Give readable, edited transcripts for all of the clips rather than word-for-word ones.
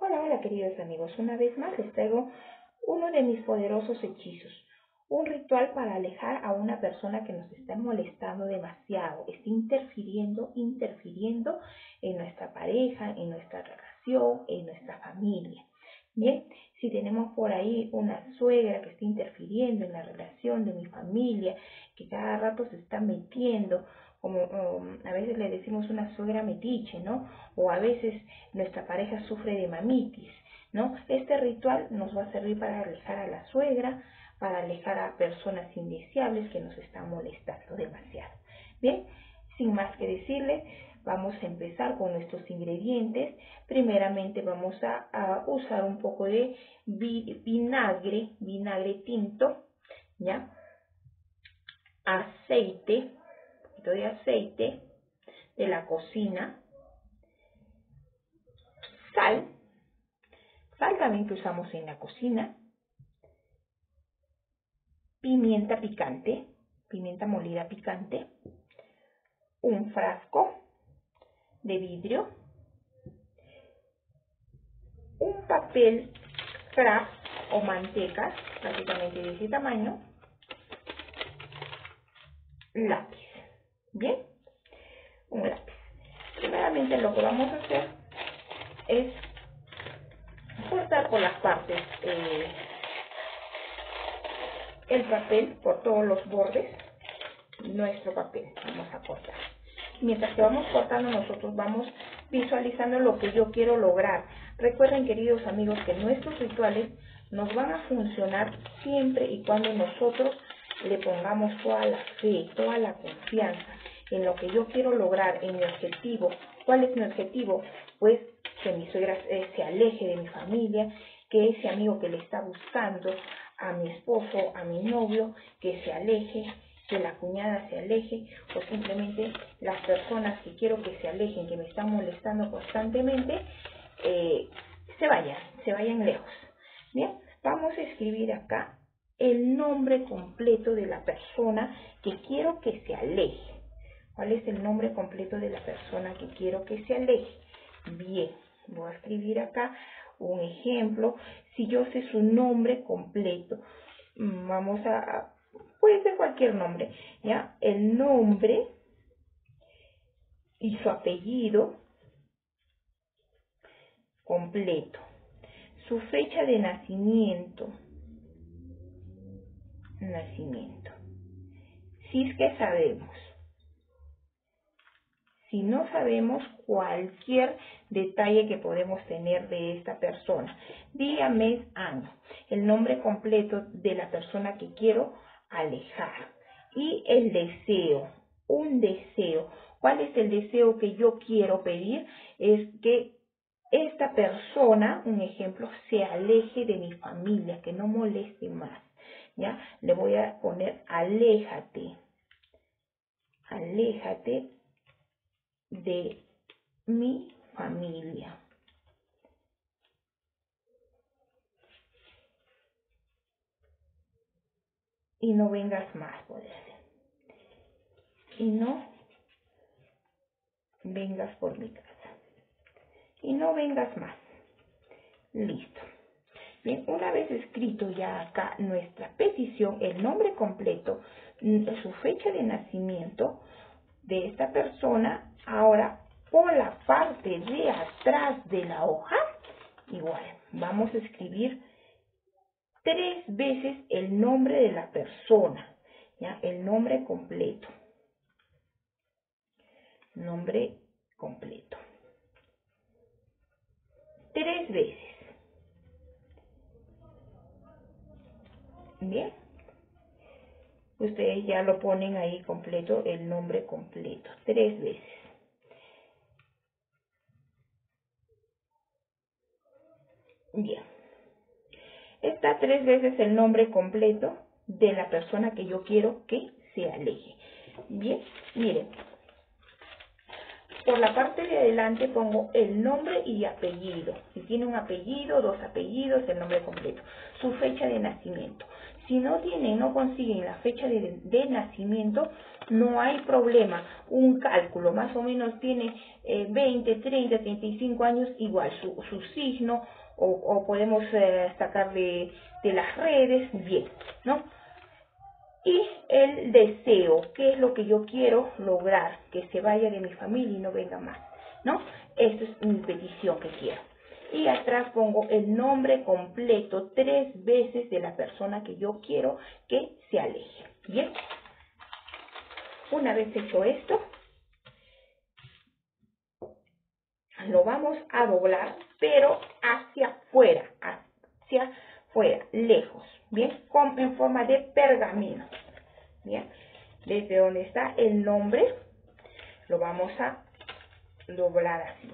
Hola, hola queridos amigos, una vez más les traigo uno de mis poderosos hechizos, un ritual para alejar a una persona que nos está molestando demasiado, está interfiriendo en nuestra pareja, en nuestra relación, en nuestra familia. Bien, si tenemos por ahí una suegra que está interfiriendo en la relación de mi familia, que cada rato se está metiendo, como a veces le decimos una suegra metiche, ¿no? O a veces nuestra pareja sufre de mamitis, ¿no? Este ritual nos va a servir para alejar a la suegra, para alejar a personas indeseables que nos están molestando demasiado. Bien, sin más que decirles, vamos a empezar con nuestros ingredientes. Primeramente vamos a usar un poco de vinagre tinto, ¿ya? Aceite, un poquito de aceite de la cocina. Sal, sal también que usamos en la cocina. Pimienta picante, pimienta molida picante. Un frasco de vidrio, un papel craft o manteca, prácticamente de ese tamaño, lápiz, ¿bien? Un lápiz. Primeramente lo que vamos a hacer es cortar por las partes el papel, por todos los bordes, nuestro papel, vamos a cortar. Mientras que vamos cortando, nosotros vamos visualizando lo que yo quiero lograr. Recuerden, queridos amigos, que nuestros rituales nos van a funcionar siempre y cuando nosotros le pongamos toda la fe, toda la confianza en lo que yo quiero lograr, en mi objetivo. ¿Cuál es mi objetivo? Pues que mi suegra se aleje de mi familia, que ese amigo que le está buscando, a mi esposo, a mi novio, que se aleje, que la cuñada se aleje, o simplemente las personas que quiero que se alejen, que me están molestando constantemente, se vayan lejos. Bien, vamos a escribir acá el nombre completo de la persona que quiero que se aleje. ¿Cuál es el nombre completo de la persona que quiero que se aleje? Bien, voy a escribir acá un ejemplo. Si yo sé su nombre completo, vamos a... puede ser cualquier nombre, ¿ya? El nombre y su apellido completo. Su fecha de nacimiento. Si es que sabemos. Si no sabemos, cualquier detalle que podemos tener de esta persona. Día, mes, año. El nombre completo de la persona que quiero alejar. Y el deseo, un deseo. ¿Cuál es el deseo que yo quiero pedir? Es que esta persona, un ejemplo, se aleje de mi familia, que no moleste más, ¿ya? Le voy a poner aléjate, aléjate de mi familia. Y no vengas más, puede ser. Y no vengas por mi casa. Y no vengas más. Listo. Bien, una vez escrito ya acá nuestra petición, el nombre completo, su fecha de nacimiento de esta persona, ahora por la parte de atrás de la hoja, igual, vamos a escribir 3 veces el nombre de la persona, ¿ya? El nombre completo. Nombre completo. 3 veces. Bien. Ustedes ya lo ponen ahí completo, el nombre completo. 3 veces. Bien. Está 3 veces el nombre completo de la persona que yo quiero que se aleje. Bien, miren, por la parte de adelante pongo el nombre y apellido. Si tiene un apellido, dos apellidos, el nombre completo. Su fecha de nacimiento. Si no tienen, no consiguen la fecha de nacimiento, no hay problema. Un cálculo, más o menos tiene 20, 30, 35 años, igual su signo, o podemos sacar de las redes, bien, ¿no? Y el deseo, ¿qué es lo que yo quiero lograr? Que se vaya de mi familia y no venga más, ¿no? Esta es mi petición que quiero. Y atrás pongo el nombre completo 3 veces de la persona que yo quiero que se aleje. Bien. Una vez hecho esto, lo vamos a doblar, pero hacia afuera, lejos. Bien, en forma de pergamino. Bien, desde donde está el nombre, lo vamos a doblar así.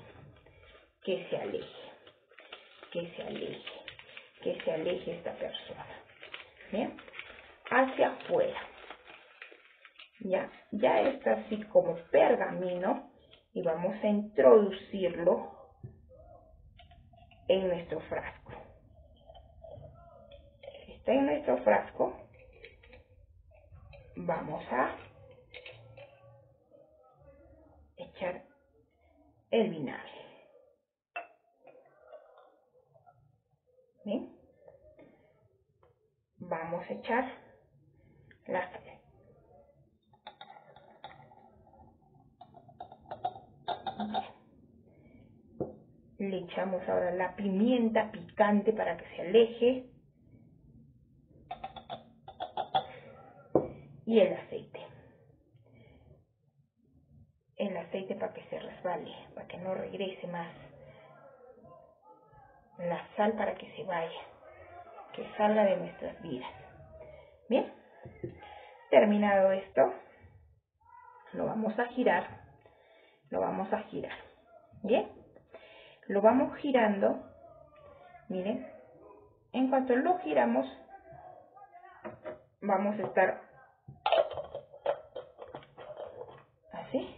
Que se aleje. Que se aleje, que se aleje esta persona, ¿bien? Hacia afuera, ya está así como pergamino, y vamos a introducirlo en nuestro frasco. Está en nuestro frasco, vamos a echar el vinagre. ¿Bien? Vamos a echar la sal. Le echamos ahora la pimienta picante para que se aleje. Y el aceite. El aceite para que se resbale, para que no regrese más. La sal para que se vaya, que salga de nuestras vidas. Bien, terminado esto, lo vamos a girar, lo vamos a girar. Bien, lo vamos girando, miren, en cuanto lo giramos, vamos a estar así,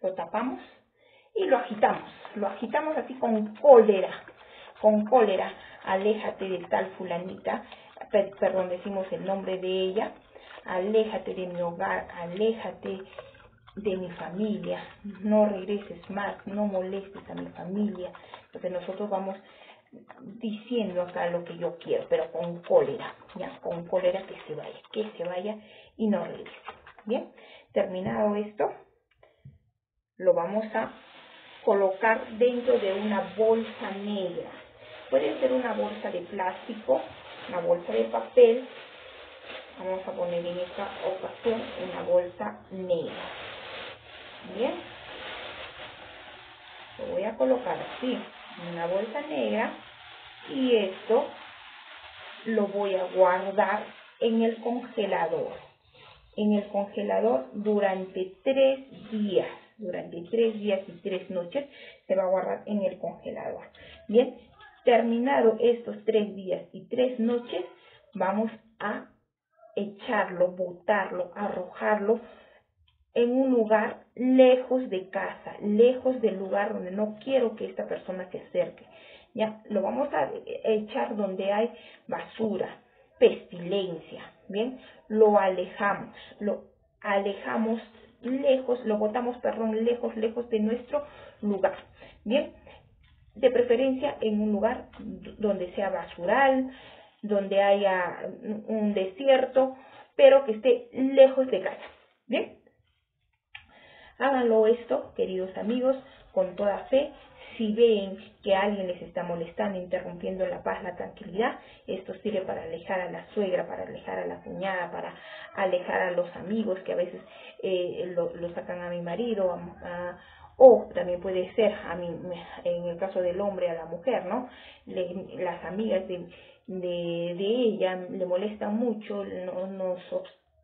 lo tapamos y lo agitamos así con cólera. Con cólera, aléjate de tal fulanita, perdón, decimos el nombre de ella, aléjate de mi hogar, aléjate de mi familia, no regreses más, no molestes a mi familia. Entonces nosotros vamos diciendo acá lo que yo quiero, pero con cólera, ya, con cólera que se vaya y no regrese. Bien, terminado esto, lo vamos a colocar dentro de una bolsa negra. Puede ser una bolsa de plástico, una bolsa de papel. Vamos a poner en esta ocasión una bolsa negra. Bien. Lo voy a colocar así, en una bolsa negra. Y esto lo voy a guardar en el congelador. En el congelador durante 3 días. Durante 3 días y 3 noches se va a guardar en el congelador. Bien. Terminado estos 3 días y 3 noches, vamos a echarlo, botarlo, arrojarlo en un lugar lejos de casa, lejos del lugar donde no quiero que esta persona se acerque. Ya, lo vamos a echar donde hay basura, pestilencia. Bien, lo alejamos lejos, lo botamos, perdón, lejos de nuestro lugar. Bien. De preferencia en un lugar donde sea basural, donde haya un desierto, pero que esté lejos de casa. ¿Bien? Háganlo esto, queridos amigos, con toda fe. Si ven que alguien les está molestando, interrumpiendo la paz, la tranquilidad, esto sirve para alejar a la suegra, para alejar a la cuñada, para alejar a los amigos que a veces lo sacan a mi marido, o también puede ser, en el caso del hombre, a la mujer, ¿no? Las amigas de ella le molestan mucho, nos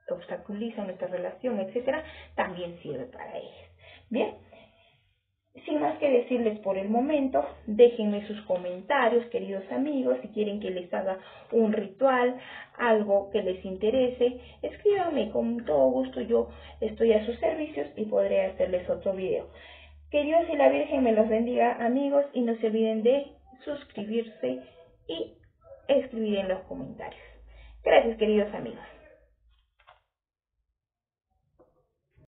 obstaculizan nuestra relación, etcétera. También sirve para ellas. Bien, sin más que decirles por el momento, déjenme sus comentarios, queridos amigos. Si quieren que les haga un ritual, algo que les interese, escríbanme, con todo gusto yo estoy a sus servicios y podré hacerles otro video. Que Dios y la Virgen me los bendiga, amigos, y no se olviden de suscribirse y escribir en los comentarios. Gracias, queridos amigos.